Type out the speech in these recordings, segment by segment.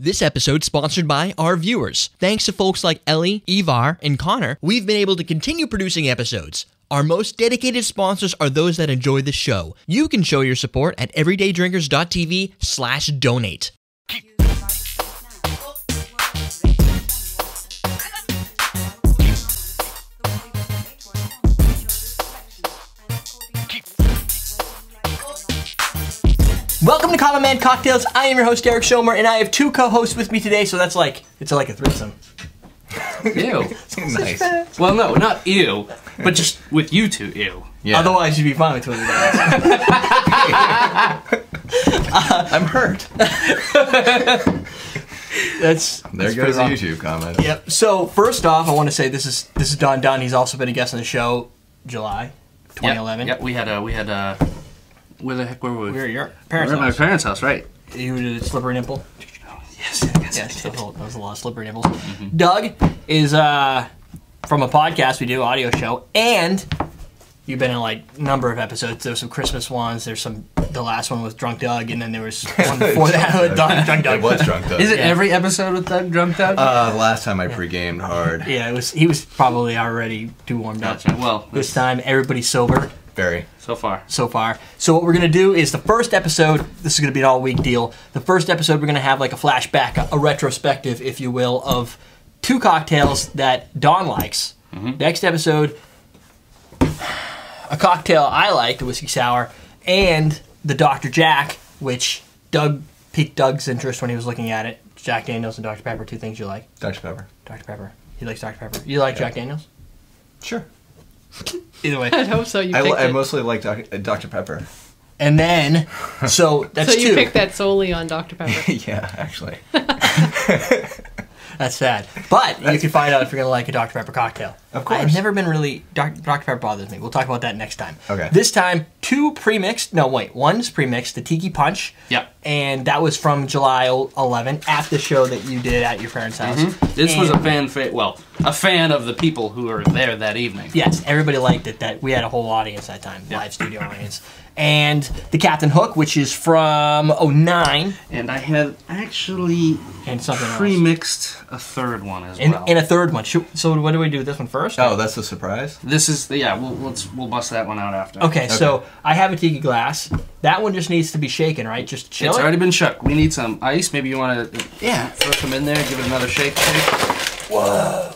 This episode sponsored by our viewers. Thanks to folks like Ellie, Ivar, and Connor, we've been able to continue producing episodes. Our most dedicated sponsors are those that enjoy the show. You can show your support at everydaydrinkers.tv/donate. Welcome to Common Man Cocktails. I am your host, Derek Shomer, and I have two co-hosts with me today, so that's like, it's like a threesome. Ew. Nice. Well, no, not ew, but just with you two, ew. Yeah. Otherwise, you'd be fine with one another. I'm hurt. There goes the YouTube comment. Yep. So, first off, I want to say this is Don. Don, he's also been a guest on the show, July 2011. Yep, we had a... Where the heck were we? We were at your parents' house. We were at my parents' house, right. You did Slippery Nipple? Oh, yes, I did. That was a lot of Slippery Nipples. Mm-hmm. Doug is from a podcast we do, audio show, and you've been in like a number of episodes. There's some Christmas ones, there's some, the last one was Drunk Doug, and then there was one before that with Drunk Doug. It was Drunk Doug. Is it every episode with Doug, Drunk Doug? Last time I pre-gamed hard. Yeah, he was probably already too warmed up. Gotcha. Well, this time everybody's sober. Very. So far. So what we're going to do is the first episode, this is going to be an all-week deal, the first episode we're going to have like a flashback, a retrospective, if you will, of two cocktails that Don likes. Mm-hmm. Next episode, a cocktail I like, the Whiskey Sour, and the Dr. Jack, which Doug piqued Doug's interest when he was looking at it. Jack Daniels and Dr. Pepper, two things you like. Dr. Pepper. Dr. Pepper. He likes Dr. Pepper. You like Jack Daniels? Sure. Either way, I hope so. I mostly like Dr. Pepper, and then so that's so you picked that solely on Dr. Pepper. Yeah, actually, that's sad. But you can find out if you're gonna like a Dr. Pepper cocktail. Of course, I've never been really Dr. Pepper bothers me. We'll talk about that next time. Okay. This time, two pre-mixed. No, wait, one's pre-mixed. The Tiki Punch. Yep. And that was from July 11 at the show that you did at your parents' house. Mm-hmm. This was a fan of the people who were there that evening. Yes, everybody liked it. That we had a whole audience that time, live studio audience. And the Captain Hook, which is from 09. And I had actually pre-mixed a third one as well. And a third one. So what do we do with this one first? Oh, that's a surprise? This is, we'll bust that one out after. Okay, so I have a tiki glass. That one just needs to be shaken, right? Just chill It's already been shook. We need some ice. Maybe you want to throw some in there, give it another shake. Whoa.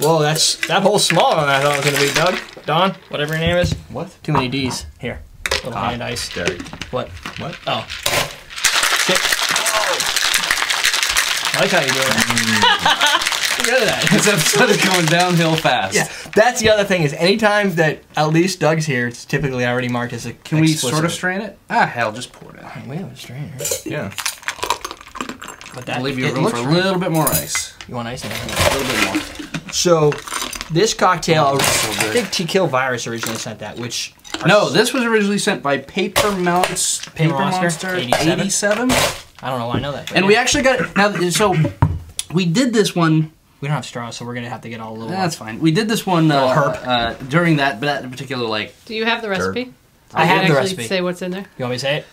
Whoa, that hole's smaller than I thought it was going to be, Doug. Don, whatever your name is. What? Too many D's. Here. Little hand ice. Derek. What? Oh. Shit. Oh. I like how you do it. Look at that. This episode is going downhill fast. Yeah. That's the other thing is anytime that at least Doug's here, it's typically already marked as a Can explicit. We sort of strain it? Ah, hell, just pour it out. We have a strainer. Yeah. But that, I'll leave you room for a little bit more ice. You want ice in there? A little bit more. So, this cocktail, I think T-Kill Virus originally sent that, which... No, this was originally sent by Paper Monster 87. I don't know why I know that. And we actually got it. Now, so we did this one. We don't have straws, so we're gonna have to get all a little. That's fine. We did this one during that particular like. Do you have the recipe? I have the recipe. Say what's in there. You want me to say it?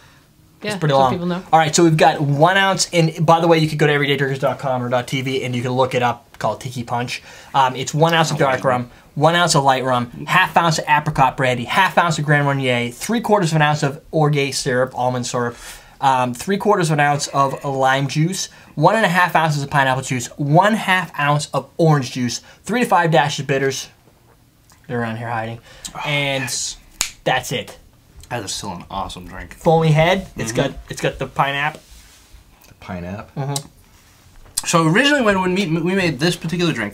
Yeah, it's pretty long. People know. All right, so we've got 1 ounce, and by the way, you could go to everydaydrinkers.com or .tv, and you can look it up, called Tiki Punch. It's 1 ounce of dark rum, 1 ounce of light rum, half ounce of apricot brandy, half ounce of Grand Marnier, 3/4 of an ounce of orgeat syrup, almond syrup, 3/4 of an ounce of lime juice, 1.5 ounces of pineapple juice, 1/2 ounce of orange juice, 3 to 5 dashes bitters. They're around here hiding. And that's it. That is still an awesome drink. Foamy head. It's got the pineapple. The pineapple. Mm-hmm. So originally when we made this particular drink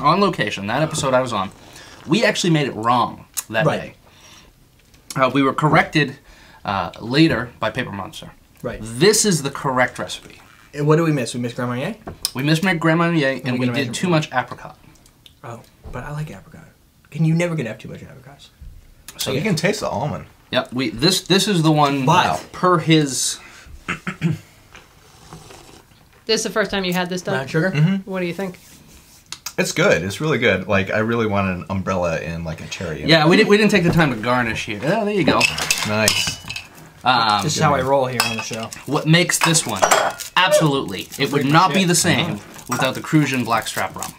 on location, that episode I was on, we actually made it wrong that day. We were corrected later by Paper Monster. Right. This is the correct recipe. And what did we miss? We missed Grand Marnier? We missed Grand Marnier, and we did too much apricot. Oh, but I like apricot. And you never can have too much apricots. So you can taste the almond. Yep. This is the one. Wow. Per his. This is the first time you had this done. Sugar. Mm-hmm. What do you think? It's good. It's really good. Like I really want an umbrella and like a cherry. Yeah. We didn't take the time to garnish here. Oh, there you go. Nice. This is how I roll here on the show. What makes this one Absolutely. It would not be the same without the Cruzan Blackstrap rum.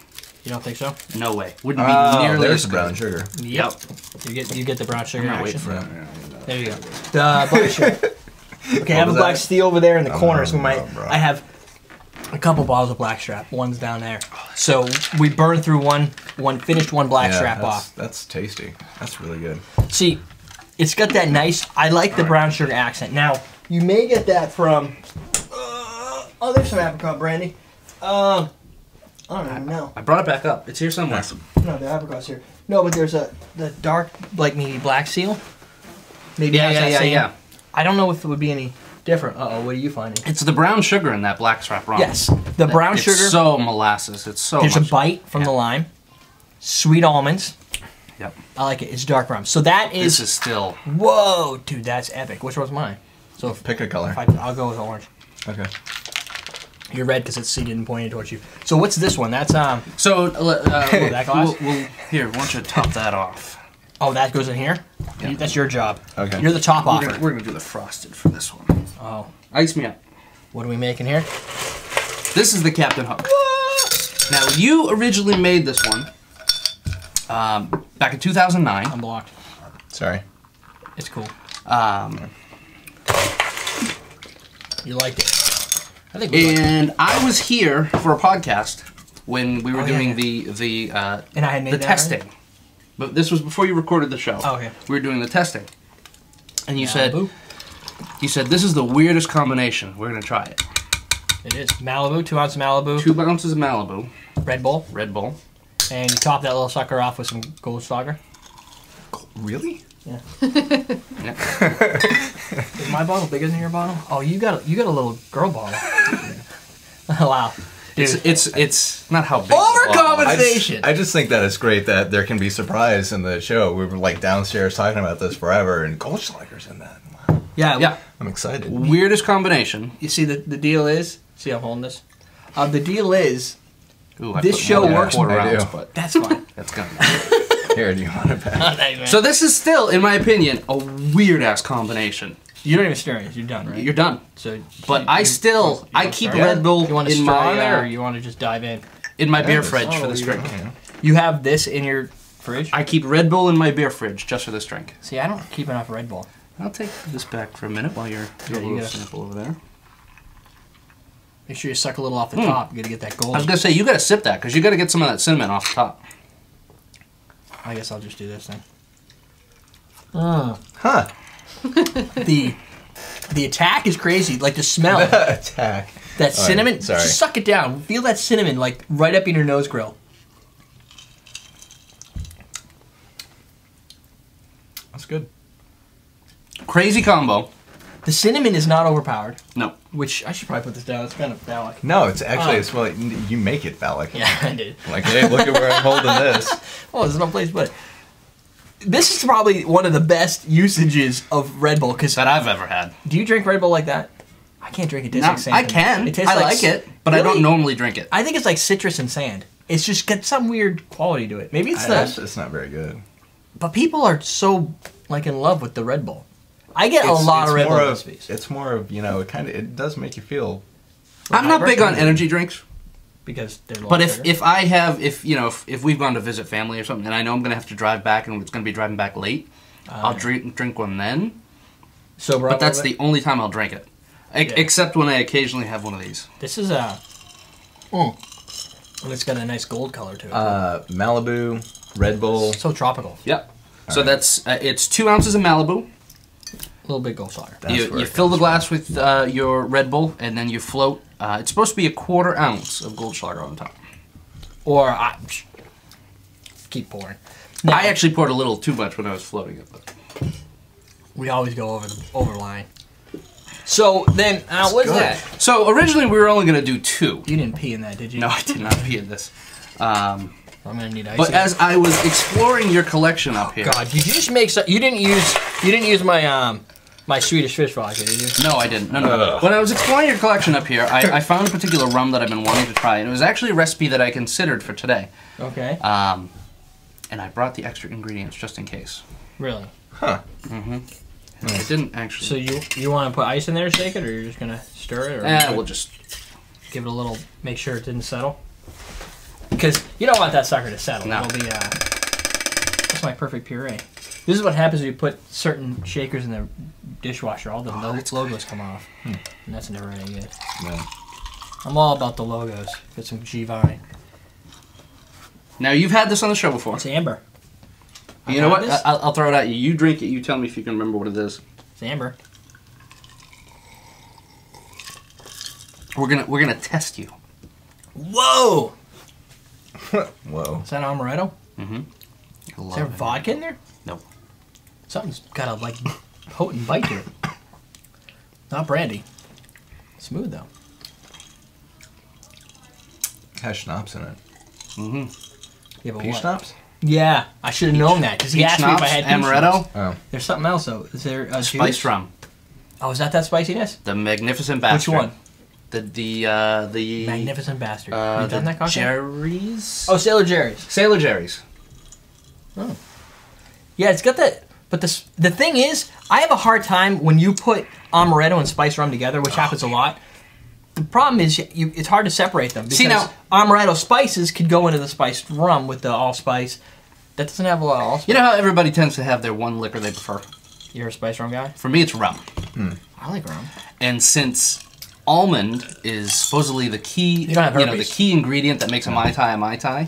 You don't think so? No way. Wouldn't be nearly as good. Brown sugar. Yep. You get the brown sugar. I'm waiting for it. There you go. The black sugar. Okay, I have a black steel over there in the corner. So I have a couple bottles of Blackstrap. One's down there. So we burned through one finished one Blackstrap off. That's tasty. That's really good. See, it's got that nice. I like the brown sugar accent. Now you may get that from. Oh, there's some apricot brandy. I don't even know. I brought it back up. It's here somewhere. No, the apricot's here. No, but there's the dark, like maybe black seal. Maybe yeah. I don't know if it would be any different. Uh-oh, what are you finding? It's the brown sugar in that Blackstrap rum. Yes, the brown sugar. It's so molasses. It's so There's a bite from the lime. Sweet almonds. Yep. I like it. It's dark rum. So that is... This is still... Whoa, dude, that's epic. Which one's mine? So if, pick a color. I'll go with orange. Okay. You're red because it's seated and pointed towards you. So what's this one? That's So that glass? Here, why don't you top that off? Oh, that goes in here. Yeah. That's your job. Okay. You're the top offer. We're gonna do the frosted for this one. Oh, ice me up. What are we making here? This is the Captain Hook. What? Now you originally made this one back in 2009. I'm blocked. Sorry. It's cool. You liked it. I think we liked it. I was here for a podcast when we were doing and I had made the testing. Already? But this was before you recorded the show. Oh, okay. We were doing the testing. And you said, this is the weirdest combination. We're going to try it. It is. Malibu, 2 ounces of Malibu. 2 ounces of Malibu. Red Bull. Red Bull. And you top that little sucker off with some Goldschläger. Really? Yeah. Is my bottle bigger than your bottle? Oh, you got a little girl bottle. Wow. Dude. It's not how big. Overcompensation. I just think that it's great that there can be surprise in the show. We were like downstairs talking about this forever, and Goldschläger's in that. Wow. Yeah, yeah. I'm excited. Weirdest combination. You see, the deal is. See, I'm holding this. The deal is. Ooh, this show works. But that's fine. That's gonna be here. Do you want it back? So this is still, in my opinion, a weird ass combination. You don't even stir it. You're done, right? You're done. So, but I keep Red Bull in my there, or you want to just dive in? In my beer fridge for this drink. You have this in your fridge? I keep Red Bull in my beer fridge just for this drink. See, I don't keep enough Red Bull. I'll take this back for a minute while you're doing a little sample over there. Make sure you suck a little off the top. You got to get that gold. I was going to say, you got to sip that because you got to get some of that cinnamon off the top. I guess I'll just do this then. Huh. the attack is crazy, like the smell. The attack. That cinnamon, just suck it down. Feel that cinnamon like right up in your nose grill. That's good. Crazy combo. The cinnamon is not overpowered. No. Which, I should probably put this down, it's kind of phallic. No, it's actually, it's like, you make it phallic. Yeah, I did. Like, hey, look at where I'm holding this. Oh, there's no place but... This is probably one of the best usages of Red Bull that I've ever had. Do you drink Red Bull like that? I can't drink it. It tastes like sand. I can. It tastes like it, but really, I don't normally drink it. I think it's like citrus and sand. It's just got some weird quality to it. Maybe it's it's not very good. But people are so like in love with the Red Bull. I get a lot of Red Bull recipes. It's more of, you know, it does make you feel. I'm not big on energy drinks. Because but if we've gone to visit family or something, and I know I'm gonna have to drive back, and it's gonna be driving back late, I'll drink one then. Sober, but that's the only time I'll drink it, except when I occasionally have one of these. This is a, and it's got a nice gold color to it. Malibu, Red Bull, it's so tropical. Yep. All right. That's it's 2 ounces of Malibu. A little bit Goldschläger. You fill the glass with your Red Bull, and then you float. It's supposed to be a 1/4 ounce of Goldschläger on top. Or I keep pouring. Now, I actually poured a little too much when I was floating it. But. We always go over line. So then, what's that? So originally we were only going to do 2. You didn't pee in that, did you? No, I did not pee in this. I'm gonna need ice. But as I was exploring your collection up here, God, did you just make some? You didn't use my my Swedish fish vodka, did you? No, I didn't. No. When I was exploring your collection up here, I found a particular rum that I've been wanting to try, and it was actually a recipe that I considered for today. Okay. And I brought the extra ingredients just in case. Really? Huh. Mm-hmm. Nice. I didn't actually. So you want to put ice in there to shake it, or you're just gonna stir it? We'll just. give it a little, make sure it didn't settle. Because you don't want that sucker to settle. No. It'll be, that's my perfect puree. This is what happens when you put certain shakers in the dishwasher. All the logos come off. Hmm. And that's never any good. No. I'm all about the logos. Get some G-Vine. Now, you've had this on the show before. It's amber. You know what? I'll throw it at you. You drink it. You tell me if you can remember what it is. It's amber. We're gonna test you. Whoa! Whoa! Is that an amaretto? Mm-hmm. Is there vodka in there? No. Something's got a like potent bite to it. Not brandy. Smooth though. It has schnapps in it. Mm-hmm. Yeah, but peach schnapps? Yeah, I should have known that because he asked me if I had amaretto. Oh. There's something else though. Is there a spice rum? Oh, is that spiciness? The Magnificent Bastard. Which one? The Magnificent Bastard. Have you done that cocktail? Jerry's. Oh, Sailor Jerry's. Sailor Jerry's. Oh. Yeah, it's got that. But the thing is, I have a hard time when you put amaretto and spice rum together, which happens a lot. The problem is, it's hard to separate them because amaretto spices could go into the spiced rum with the allspice. That doesn't have a lot of allspice. You know how everybody tends to have their one liquor they prefer. You're a spice rum guy? For me, it's rum. Mm. I like rum. And since almond is supposedly the key, the key ingredient that makes a Mai Tai a Mai Tai.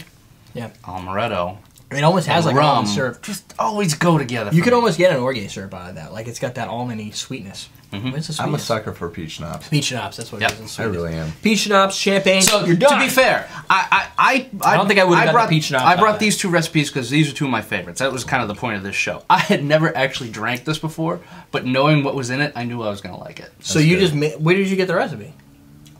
Yeah. Amaretto. It almost has like almond syrup. Just always go together. You could almost get an Orgeat syrup out of that. Like it's got that almondy sweetness. Mm-hmm. What's the sweetness? I'm a sucker for peach schnapps. Peach schnapps, that's what it is. I really am. Peach schnapps, champagne. So you're done. To be fair, I don't think I would have got peach schnapps. I brought these two recipes because these are two of my favorites. That was kind of the point of this show. I had never actually drank this before, but knowing what was in it, I knew I was going to like it. That's so you just where did you get the recipe?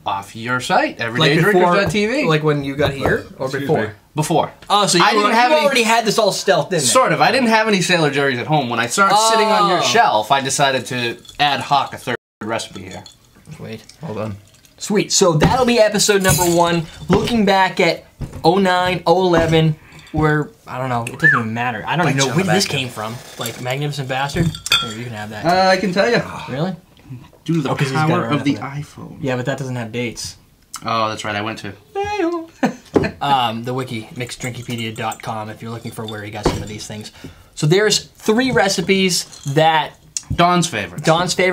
Off your site, everydaydrinkers.tv. Like when you got here or before? Before. Oh, so you already had this all stealthed in there. Sort of. I didn't have any Sailor Jerry's at home. When I started sitting on your shelf, I decided to ad hoc a third recipe here. Wait. Hold on. Sweet. So that'll be episode number 1. Looking back at 09, 011, where, I don't know, it doesn't even matter. I don't even know where this came from. Like, Magnificent Bastard? Here, you can have that. I can tell you. Really? Due to the power of the iPhone. Yeah, but that doesn't have dates. Oh, that's right. I went to. The wiki, MixDrinkypedia.com, if you're looking for where he got some of these things. So there's 3 recipes that... Don's favorite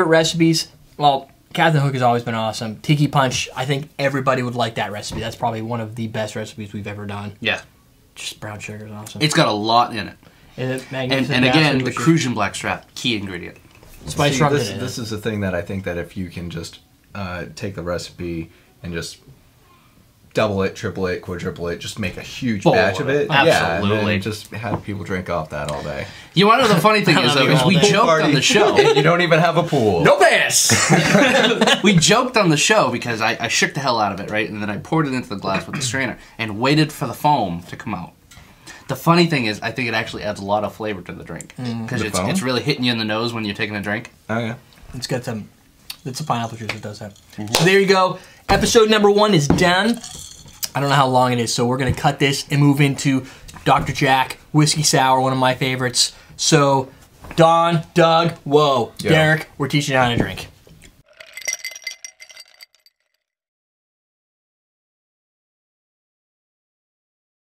recipes. Well, Captain Hook has always been awesome. Tiki Punch, I think everybody would like that recipe. That's probably one of the best recipes we've ever done. Yeah. Just brown sugar is awesome. It's got a lot in it. And again, the Cruzan Blackstrap, key ingredient. Spice rum. This is the thing that I think that if you can just take the recipe and just... double it, triple it, quadruple it, just make a huge batch of it. Absolutely. Yeah, and just have people drink off that all day. You want to know the funny thing is, though, is we joked on the show. You don't even have a pool. No bass! We joked on the show because I shook the hell out of it, right? And then I poured it into the glass with the strainer and waited for the foam to come out. The funny thing is, I think it actually adds a lot of flavor to the drink. Because it's really hitting you in the nose when you're taking a drink. Oh, yeah. It's got some... It's a pineapple juice, it does have. So there you go. Episode number 1 is done. I don't know how long it is, so we're going to cut this and move into Dr. Jack, Whiskey Sour, one of my favorites. So, Don, Doug, Derek, we're teaching you how to drink.